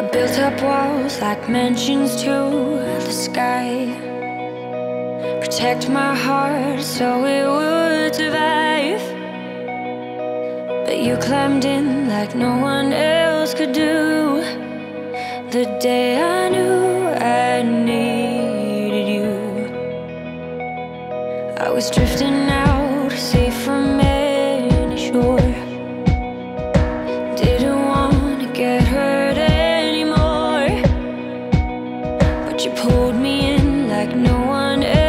I built up walls like mansions to the sky. Protect my heart so it would survive. But you climbed in like no one else could do. The day I knew I needed you, I was drifting out, safe from any shore. Didn't want to get hurt anymore, but you pulled me in like no one else.